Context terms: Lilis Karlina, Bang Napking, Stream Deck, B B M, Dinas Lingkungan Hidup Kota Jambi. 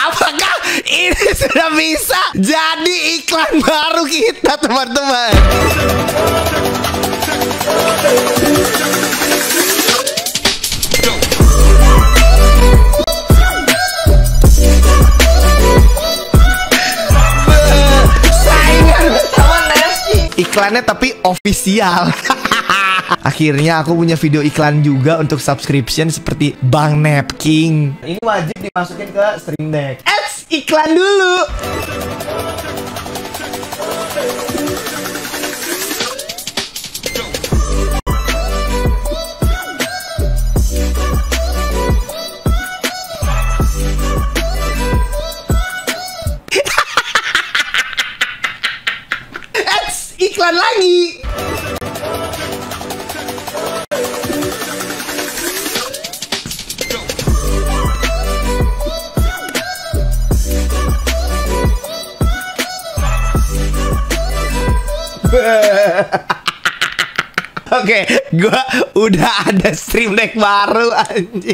Apakah ini sudah bisa jadi iklan baru kita, teman-teman? Iklannya tapi official. Akhirnya aku punya video iklan juga untuk subscription seperti Bang Napking. Ini wajib dimasukin ke Stream Deck. Ads, iklan dulu. Ads, iklan lagi. Oke, gua udah ada Stream Deck baru, anjing.